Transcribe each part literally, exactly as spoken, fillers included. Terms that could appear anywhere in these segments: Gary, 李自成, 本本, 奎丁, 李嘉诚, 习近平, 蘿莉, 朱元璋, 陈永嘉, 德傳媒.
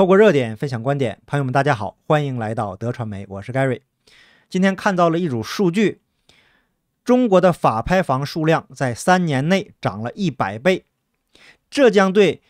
透过热点分享观点，朋友们大家好，欢迎来到德传媒，我是 Gary。 今天看到了一组数据，中国的法拍房数量在三年内涨了一百倍，这将对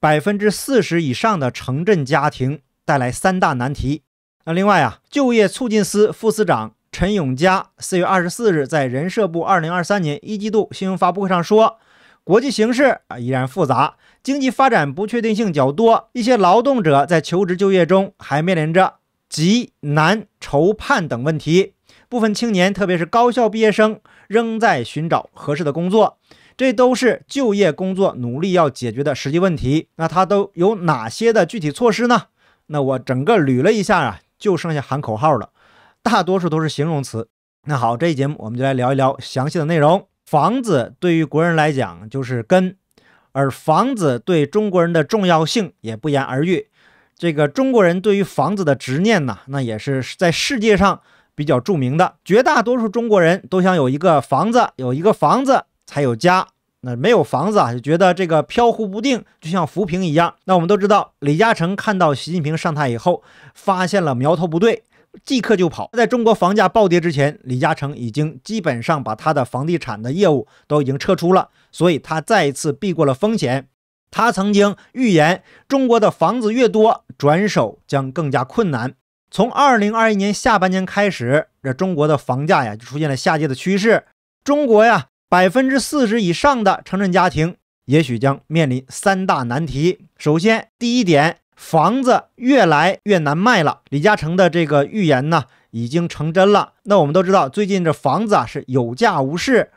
百分之四十 以上的城镇家庭带来三大难题。那另外啊，就业促进司副司长陈永嘉四月二十四日在人社部二零二三年一季度新闻发布会上说，国际形势啊依然复杂，经济发展不确定性较多，一些劳动者在求职就业中还面临着急难、愁盼等问题。部分青年，特别是高校毕业生，仍在寻找合适的工作，这都是就业工作努力要解决的实际问题。那它都有哪些的具体措施呢？那我整个捋了一下啊，就剩下喊口号了，大多数都是形容词。那好，这一节目我们就来聊一聊详细的内容。房子对于国人来讲就是根，而房子对中国人的重要性也不言而喻。这个中国人对于房子的执念呢，那也是在世界上比较著名的。绝大多数中国人都想有一个房子，有一个房子才有家。那没有房子啊，就觉得这个飘忽不定，就像浮萍一样。那我们都知道，李嘉诚看到习近平上台以后，发现了苗头不对，即刻就跑。在中国房价暴跌之前，李嘉诚已经基本上把他的房地产的业务都已经撤出了，所以他再一次避过了风险。他曾经预言，中国的房子越多，转手将更加困难。从二零二一年下半年开始，这中国的房价呀就出现了下跌的趋势。中国呀 百分之四十 以上的城镇家庭也许将面临三大难题。首先，第一点，房子越来越难卖了，李嘉诚的这个预言呢已经成真了。那我们都知道，最近这房子啊是有价无市，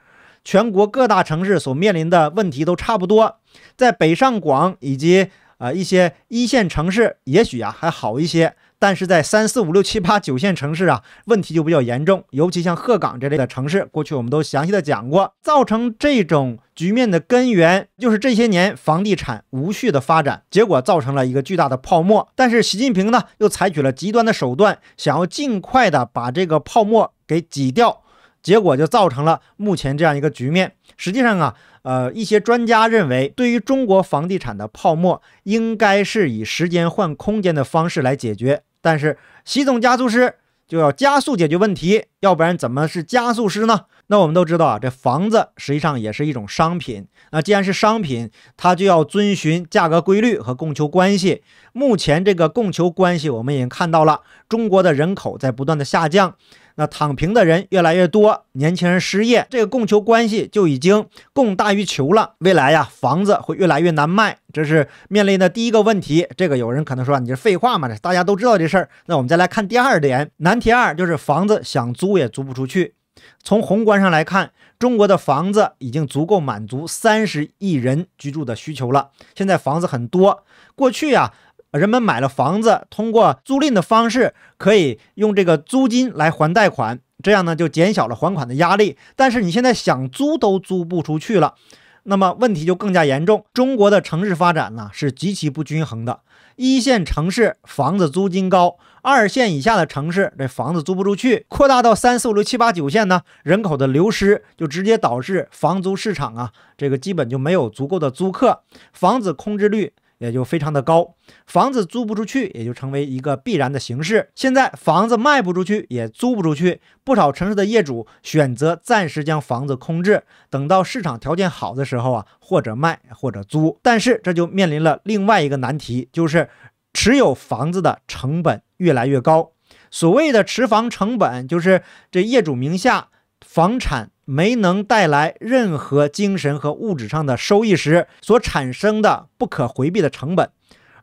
全国各大城市所面临的问题都差不多。在北上广以及呃一些一线城市也许啊还好一些，但是在三四五六七八九线城市啊问题就比较严重，尤其像鹤岗这类的城市，过去我们都详细的讲过。造成这种局面的根源就是这些年房地产无序的发展，结果造成了一个巨大的泡沫。但是习近平呢又采取了极端的手段，想要尽快的把这个泡沫给挤掉，结果就造成了目前这样一个局面。实际上啊呃，一些专家认为，对于中国房地产的泡沫，应该是以时间换空间的方式来解决。但是习总加速师就要加速解决问题，要不然怎么是加速师呢？那我们都知道啊，这房子实际上也是一种商品，那既然是商品，它就要遵循价格规律和供求关系。目前这个供求关系我们已经看到了，中国的人口在不断的下降，那躺平的人越来越多，年轻人失业，这个供求关系就已经供大于求了。未来呀，房子会越来越难卖，这是面临的第一个问题。这个有人可能说，你这废话嘛，大家都知道这事儿。那我们再来看第二点，难题二就是房子想租也租不出去。从宏观上来看，中国的房子已经足够满足三十亿人居住的需求了。现在房子很多，过去啊人们买了房子，通过租赁的方式可以用这个租金来还贷款，这样呢就减小了还款的压力。但是你现在想租都租不出去了，那么问题就更加严重。中国的城市发展呢是极其不均衡的，一线城市房子租金高，二线以下的城市这房子租不出去，扩大到三四五六七八九线呢，人口的流失就直接导致房租市场啊这个基本就没有足够的租客，房子空置率也就非常的高，房子租不出去也就成为一个必然的形式。现在房子卖不出去也租不出去，不少城市的业主选择暂时将房子空置，等到市场条件好的时候啊，或者卖或者租。但是这就面临了另外一个难题，就是持有房子的成本越来越高。所谓的持房成本，就是这业主名下房产没能带来任何精神和物质上的收益时所产生的不可回避的成本。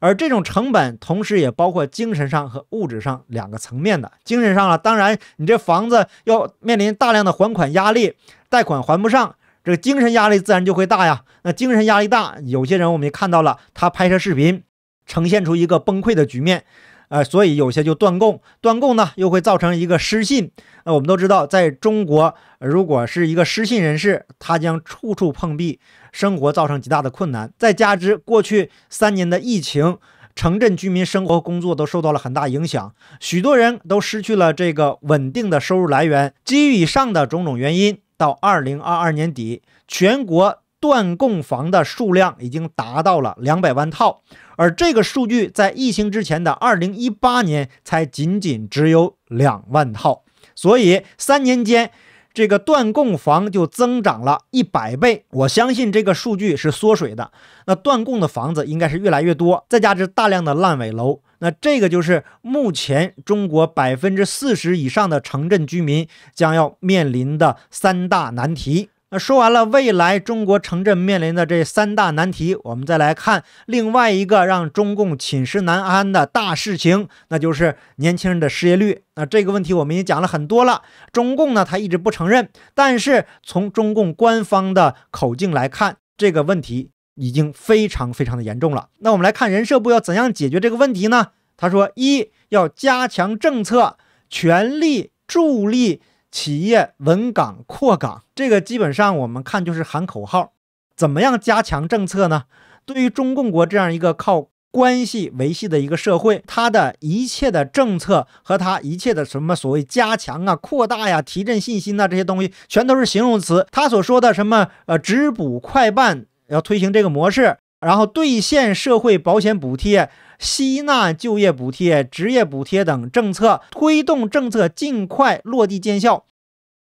而这种成本同时也包括精神上和物质上两个层面的。精神上了，当然你这房子要面临大量的还款压力，贷款还不上，这个精神压力自然就会大呀。那精神压力大，有些人我们也看到了，他拍摄视频呈现出一个崩溃的局面，呃，所以有些就断供，断供呢又会造成一个失信。那、呃、我们都知道，在中国、呃，如果是一个失信人士，他将处处碰壁，生活造成极大的困难。再加之过去三年的疫情，城镇居民生活工作都受到了很大影响，许多人都失去了这个稳定的收入来源。基于以上的种种原因，到二零二二年底，全国断供房的数量已经达到了两百万套，而这个数据在疫情之前的二零一八年才仅仅只有两万套，所以三年间这个断供房就增长了一百倍。我相信这个数据是缩水的，那断供的房子应该是越来越多，再加之大量的烂尾楼，那这个就是目前中国 百分之四十 以上的城镇居民将要面临的三大难题。那说完了未来中国城镇面临的这三大难题，我们再来看另外一个让中共寝食难安的大事情，那就是年轻人的失业率。那这个问题我们也讲了很多了，中共呢他一直不承认，但是从中共官方的口径来看，这个问题已经非常非常的严重了。那我们来看人社部要怎样解决这个问题呢？他说，一要加强政策，全力助力企业稳岗扩岗。这个基本上我们看就是喊口号，怎么样加强政策呢？对于中共国这样一个靠关系维系的一个社会，它的一切的政策和它一切的什么所谓加强啊、扩大呀、提振信心啊，这些东西全都是形容词。他所说的什么呃直补快办，要推行这个模式，然后兑现社会保险补贴、吸纳就业补贴、职业补贴等政策，推动政策尽快落地见效。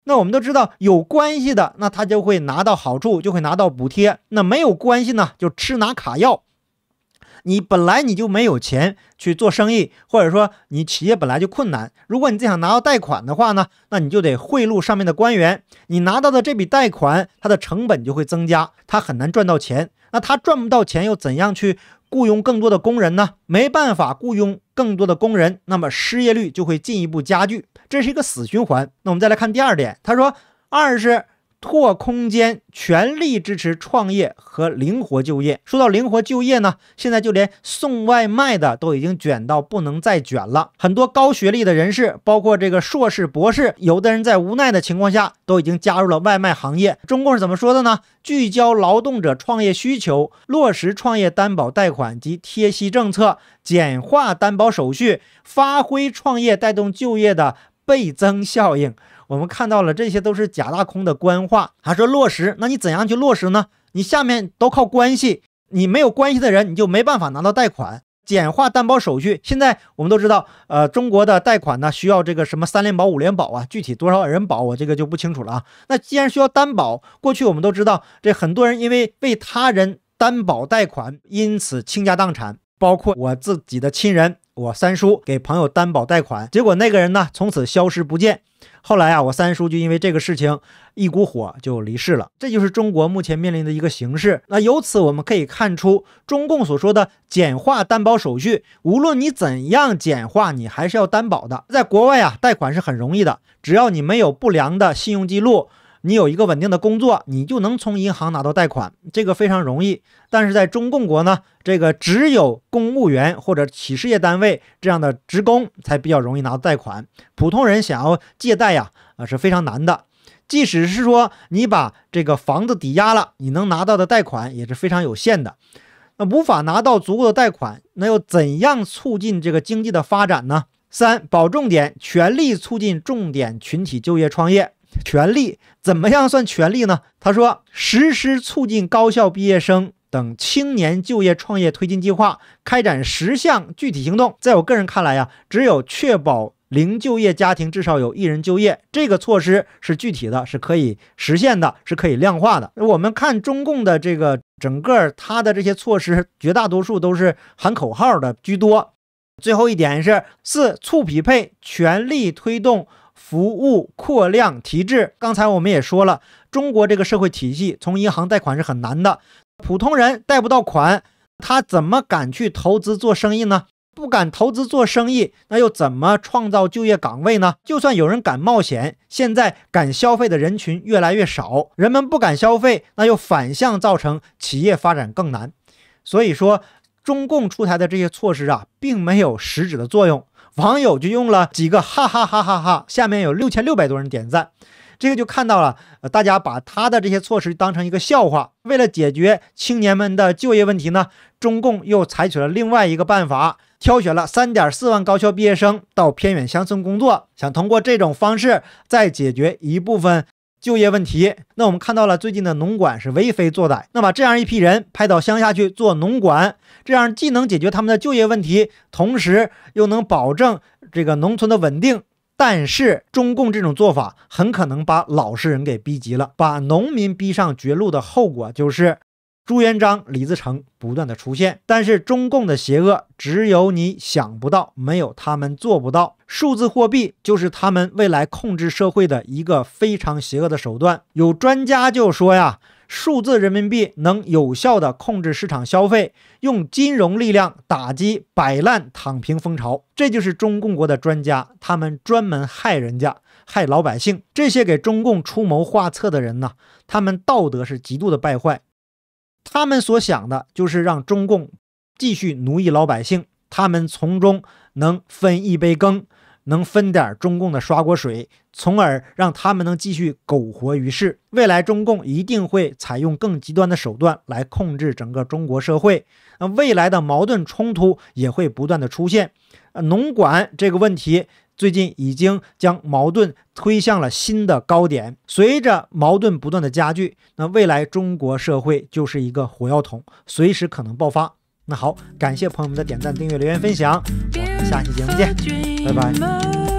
那我们都知道，有关系的那他就会拿到好处，就会拿到补贴，那没有关系呢就吃拿卡要。你本来你就没有钱去做生意，或者说你企业本来就困难，如果你再想拿到贷款的话呢，那你就得贿赂上面的官员，你拿到的这笔贷款它的成本就会增加，它很难赚到钱。那他赚不到钱又怎样去雇佣更多的工人呢？没办法雇佣更多的工人，那么失业率就会进一步加剧，这是一个死循环。那我们再来看第二点，他说二是拓空间，全力支持创业和灵活就业。说到灵活就业呢，现在就连送外卖的都已经卷到不能再卷了，很多高学历的人士，包括这个硕士博士，有的人在无奈的情况下都已经加入了外卖行业。中共是怎么说的呢？聚焦劳动者创业需求，落实创业担保贷款及贴息政策，简化担保手续，发挥创业带动就业的倍增效应。我们看到了，这些都是假大空的官话。还说落实，那你怎样去落实呢？你下面都靠关系，你没有关系的人，你就没办法拿到贷款。简化担保手续，现在我们都知道，呃，中国的贷款呢需要这个什么三联保、五联保啊，具体多少人保我这个就不清楚了啊。那既然需要担保，过去我们都知道，这很多人因为为他人担保贷款，因此倾家荡产，包括我自己的亲人。我三叔给朋友担保贷款，结果那个人呢从此消失不见，后来啊我三叔就因为这个事情一股火就离世了。这就是中国目前面临的一个形势。那由此我们可以看出，中共所说的简化担保手续，无论你怎样简化，你还是要担保的。在国外啊，贷款是很容易的，只要你没有不良的信用记录，你有一个稳定的工作，你就能从银行拿到贷款，这个非常容易。但是在中共国呢，这个只有公务员或者企事业单位这样的职工才比较容易拿到贷款，普通人想要借贷呀、啊、是非常难的。即使是说你把这个房子抵押了，你能拿到的贷款也是非常有限的。那无法拿到足够的贷款，那又怎样促进这个经济的发展呢？三，保重点，全力促进重点群体就业创业。权力怎么样算权力呢？他说，实施促进高校毕业生等青年就业创业推进计划，开展十项具体行动。在我个人看来呀、啊，只有确保零就业家庭至少有一人就业，这个措施是具体的，是可以实现的，是可以量化的。我们看中共的这个整个他的这些措施，绝大多数都是喊口号的居多。最后一点是四，促匹配，全力推动服务扩量提质。刚才我们也说了，中国这个社会体系从银行贷款是很难的，普通人贷不到款，他怎么敢去投资做生意呢？不敢投资做生意，那又怎么创造就业岗位呢？就算有人敢冒险，现在敢消费的人群越来越少，人们不敢消费，那又反向造成企业发展更难。所以说中共出台的这些措施啊，并没有实质的作用。网友就用了几个哈哈哈哈哈，下面有六千六百多人点赞，这个就看到了、呃、大家把他的这些措施当成一个笑话。为了解决青年们的就业问题呢，中共又采取了另外一个办法，挑选了 三点四万高校毕业生到偏远乡村工作，想通过这种方式再解决一部分就业问题，那我们看到了最近的农管是为非作歹，那么这样一批人派到乡下去做农管，这样既能解决他们的就业问题，同时又能保证这个农村的稳定。但是中共这种做法很可能把老实人给逼急了，把农民逼上绝路的后果就是朱元璋、李自成不断的出现。但是中共的邪恶只有你想不到，没有他们做不到。数字货币就是他们未来控制社会的一个非常邪恶的手段。有专家就说呀，数字人民币能有效的控制市场消费，用金融力量打击摆烂躺平风潮。这就是中共国的专家，他们专门害人家，害老百姓。这些给中共出谋划策的人呢，他们道德是极度的败坏，他们所想的就是让中共继续奴役老百姓，他们从中能分一杯羹，能分点中共的刷锅水，从而让他们能继续苟活于世。未来中共一定会采用更极端的手段来控制整个中国社会，那未来的矛盾冲突也会不断的出现。农管这个问题最近已经将矛盾推向了新的高点，随着矛盾不断的加剧，那未来中国社会就是一个火药桶，随时可能爆发。那好，感谢朋友们的点赞、订阅、留言、分享，我们下期节目见，拜拜。